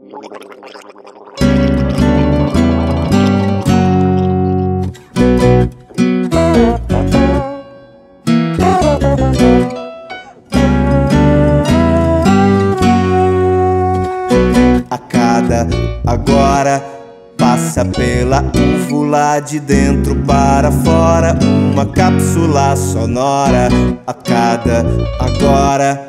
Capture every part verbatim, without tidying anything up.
A cada agora passa pela úvula, de dentro para fora, uma cápsula sonora. A cada agora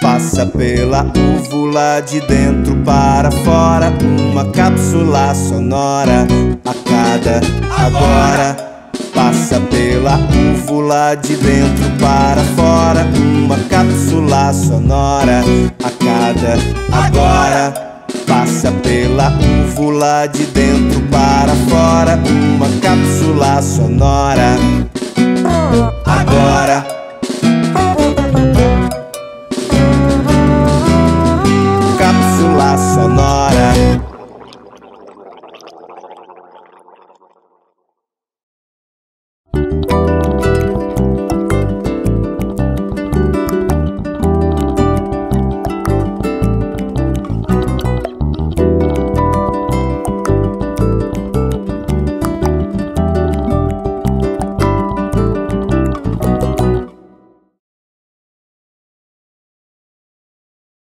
passa pela úvula, de dentro para fora, uma cápsula sonora. A cada agora passa pela úvula, de dentro para fora, uma cápsula sonora. A cada agora passa pela úvula, de dentro para fora, uma cápsula sonora. Agora